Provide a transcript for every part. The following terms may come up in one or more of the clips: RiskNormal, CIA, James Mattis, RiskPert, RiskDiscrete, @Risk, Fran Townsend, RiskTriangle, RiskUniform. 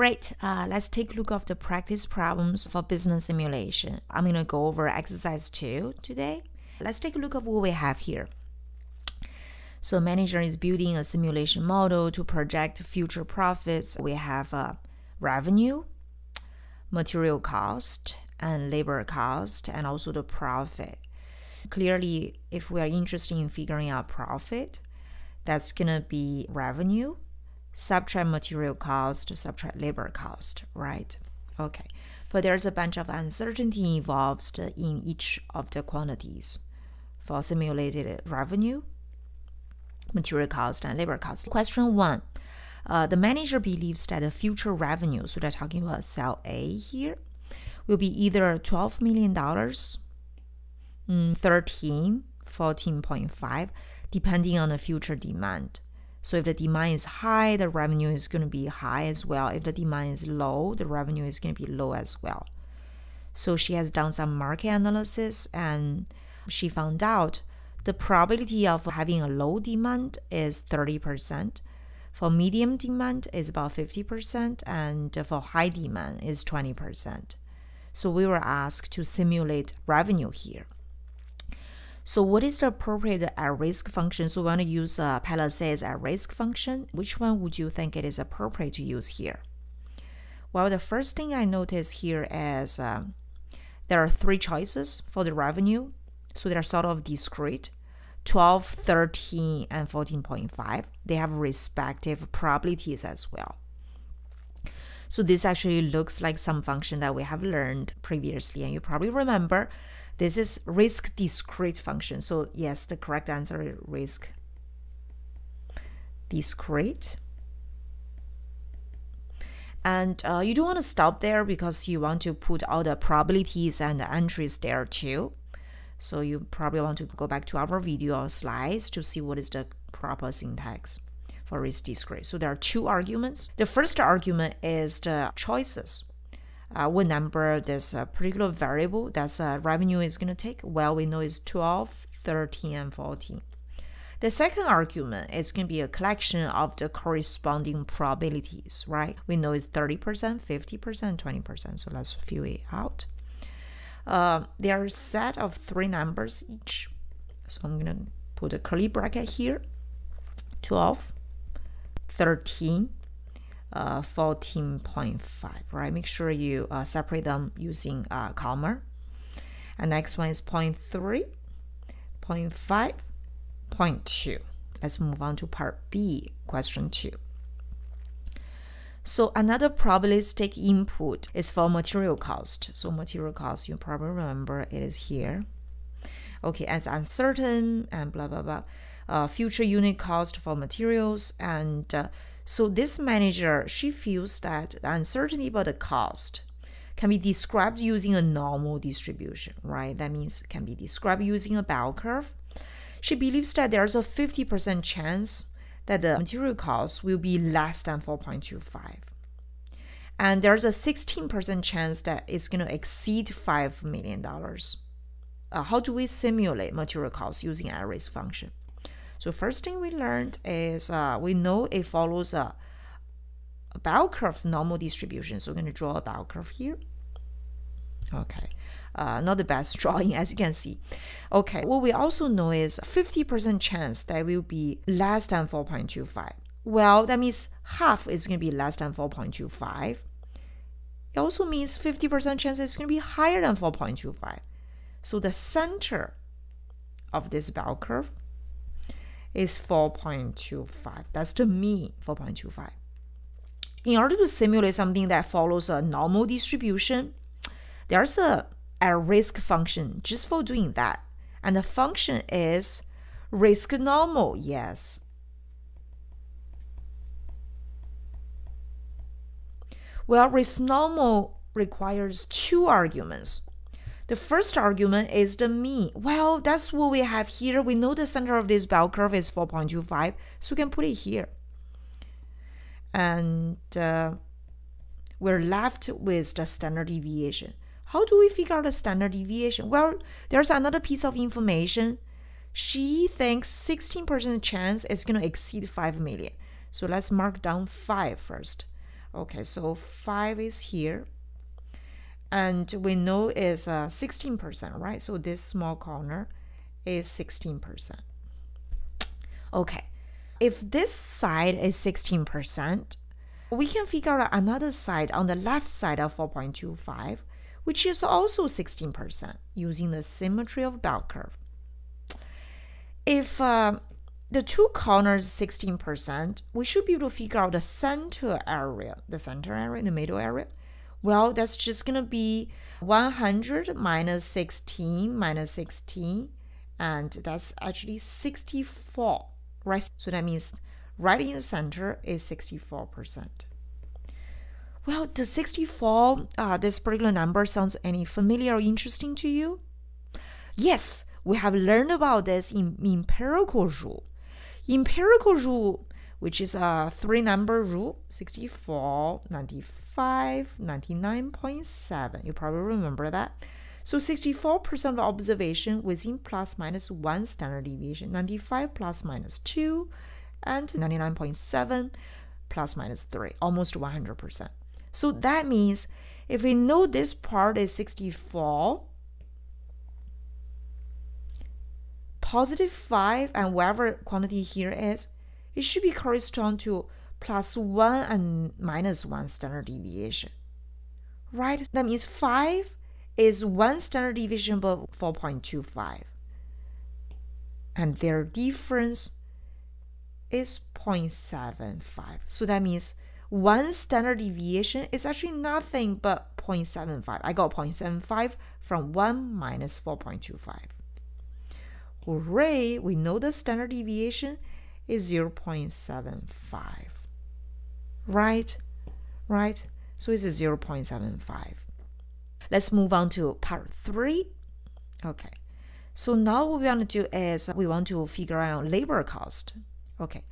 Great, let's take a look at the practice problems for business simulation. I'm going to go over exercise 2 today. Let's take a look at what we have here. So manager is building a simulation model to project future profits. We have revenue, material cost, and labor cost, and also the profit. Clearly, if we are interested in figuring out profit, that's going to be revenue, subtract material cost, subtract labor cost, right? Okay, but there's a bunch of uncertainty involved in each of the quantities for simulated revenue, material cost, and labor cost. Question 1, the manager believes that the future revenue, so they're talking about cell A here, will be either $12 million, 13, 14.5, depending on the future demand. So if the demand is high, the revenue is going to be high as well. If the demand is low, the revenue is going to be low as well. So she has done some market analysis and she found out the probability of having a low demand is 30%. For medium demand is about 50%, and for high demand is 20%. So we were asked to simulate revenue here. So what is the appropriate at-risk function? So we want to use Palissade's at-risk function. Which one would you think it is appropriate to use here? Well, the first thing I notice here is there are 3 choices for the revenue. So they're sort of discrete, 12, 13, and 14.5. They have respective probabilities as well. So this actually looks like some function that we have learned previously, and you probably remember this is RiskDiscrete function. So yes, the correct answer is RiskDiscrete. And you don't want to stop there because you want to put all the probabilities and the entries there too. So you probably want to go back to our video or slides to see what is the proper syntax for RiskDiscrete. So there are 2 arguments. The first argument is the choices. What number this particular variable that's revenue is going to take? Well, we know it's 12, 13, and 14. The second argument is going to be a collection of the corresponding probabilities, right? We know it's 30%, 50%, 20%. So let's fill it out. They are a set of 3 numbers each. So I'm going to put a curly bracket here. 12, 13, 14.5, right? Make sure you separate them using comma. And next one is 0.3, 0.5, 0.2. Let's move on to part B, question 2. So another probabilistic input is for material cost. So material cost, you probably remember, it is here. Okay, as uncertain and blah, blah, blah. Future unit cost for materials, and so this manager, she feels that the uncertainty about the cost can be described using a normal distribution, right? That means can be described using a bell curve. She believes that there's a 50% chance that the material cost will be less than 4.25, and there's a 16% chance that it's going to exceed $5 million. How do we simulate material cost using at-risk function? So first thing we learned is we know it follows a bell curve normal distribution. So we're going to draw a bell curve here. Okay, not the best drawing, as you can see. Okay, what we also know is 50% chance that it will be less than 4.25. Well, that means half is going to be less than 4.25. It also means 50% chance it's going to be higher than 4.25. So the center of this bell curve is 4.25. That's the mean, 4.25. In order to simulate something that follows a normal distribution, there's a at-risk function just for doing that. And the function is RiskNormal, yes. Well, RiskNormal requires 2 arguments. The first argument is the mean. Well, that's what we have here. We know the center of this bell curve is 4.25, so we can put it here. And we're left with the standard deviation. How do we figure out the standard deviation? Well, there's another piece of information. She thinks 16% chance it's going to exceed 5 million. So let's mark down 5 first. Okay, so 5 is here, and we know is 16%, right? So this small corner is 16%. Okay, if this side is 16%, we can figure out another side on the left side of 4.25, which is also 16% using the symmetry of bell curve. If the two corners 16%, we should be able to figure out the center area, the middle area. Well, that's just gonna be 100 minus 16 minus 16, and that's actually 64, right? So that means right in the center is 64%. Well, does 64, this particular number, sounds any familiar or interesting to you? Yes, we have learned about this in empirical rule. Empirical rule, which is a three-number rule, 64, 95, 99.7. You probably remember that. So 64% of observation within plus minus 1 standard deviation, 95 plus minus 2, and 99.7 plus minus 3, almost 100%. So that means if we know this part is 64, positive 5, and whatever quantity here is, it should be correspond to plus 1 and minus 1 standard deviation, right? That means 5 is 1 standard deviation above 4.25, and their difference is 0.75. So that means 1 standard deviation is actually nothing but 0.75. I got 0.75 from 1 minus 4.25. Hooray, we know the standard deviation is 0.75, right? Right? So it's a 0.75. Let's move on to part 3. Okay, so now what we want to do is we want to figure out labor cost. Okay,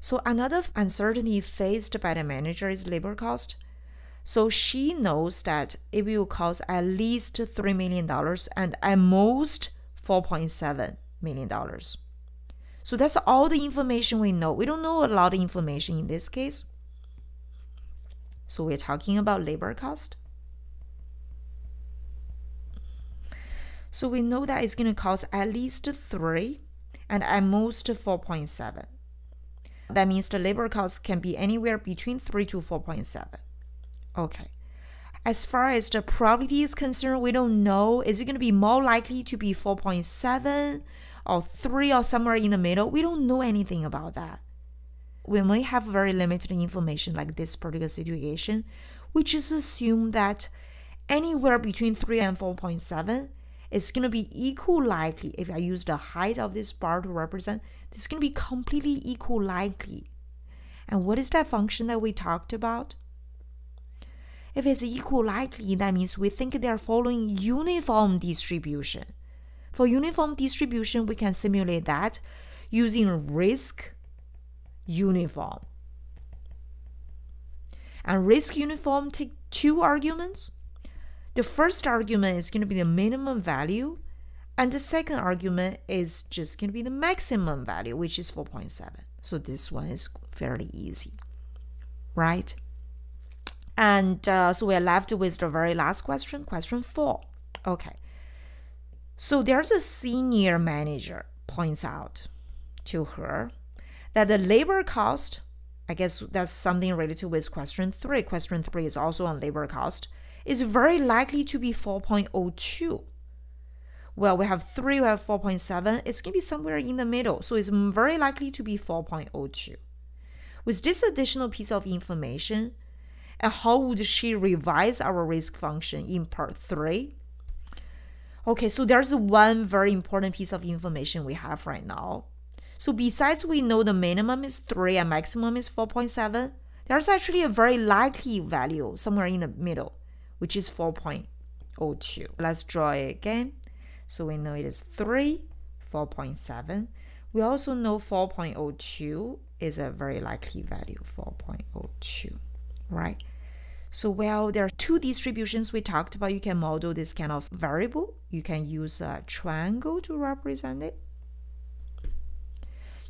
so another uncertainty faced by the manager is labor cost. So she knows that it will cost at least $3 million and at most $4.7 million. So that's all the information we know. We don't know a lot of information in this case. So we're talking about labor cost. So we know that it's going to cost at least 3 and at most 4.7. That means the labor cost can be anywhere between 3 to 4.7. Okay. As far as the probability is concerned, we don't know. Is it going to be more likely to be 4.7 or 3 or somewhere in the middle? We don't know anything about that. We may have very limited information like this particular situation, which is assume that anywhere between 3 and 4.7 is going to be equal likely. If I use the height of this bar to represent, this is going to be completely equal likely. And what is that function that we talked about? If it's equal likely, that means we think they are following uniform distribution. For uniform distribution, we can simulate that using RiskUniform. And RiskUniform take 2 arguments. The first argument is going to be the minimum value, and the second argument is just going to be the maximum value, which is 4.7. So this one is fairly easy, right? And so we are left with the very last question, question 4. Okay, so there's a senior manager points out to her that the labor cost, I guess that's something related with question 3. Question 3 is also on labor cost, is very likely to be 4.02. Well, we have 3, we have 4.7. It's going to be somewhere in the middle. So it's very likely to be 4.02. With this additional piece of information, and how would she revise our risk function in part 3? Okay, so there's one very important piece of information we have right now. So besides we know the minimum is 3 and maximum is 4.7, there's actually a very likely value somewhere in the middle, which is 4.02. Let's draw it again. So we know it is 3, 4.7. We also know 4.02 is a very likely value, 4.02, right? So, well, there are 2 distributions we talked about. You can model this kind of variable. You can use a triangle to represent it.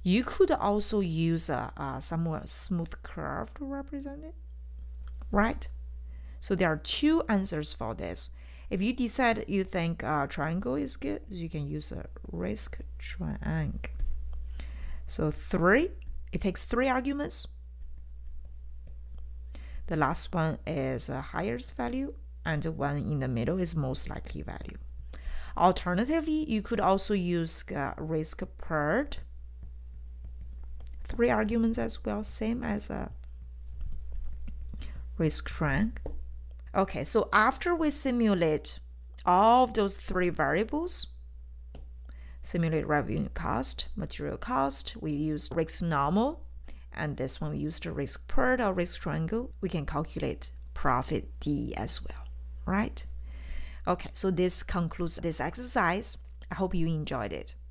You could also use a somewhat smooth curve to represent it. right? So there are two answers for this. If you decide you think triangle is good, you can use a risk triangle. So it takes three arguments. The last one is highest value, and the one in the middle is most likely value. Alternatively, you could also use RiskPert. Three arguments as well, same as a RiskTriangle. Okay, so after we simulate all of those three variables, simulate revenue cost, material cost, we used RiskNormal, and this one we used RiskPert or RiskTriangle, we can calculate profit D as well, right? Okay, so this concludes this exercise. I hope you enjoyed it.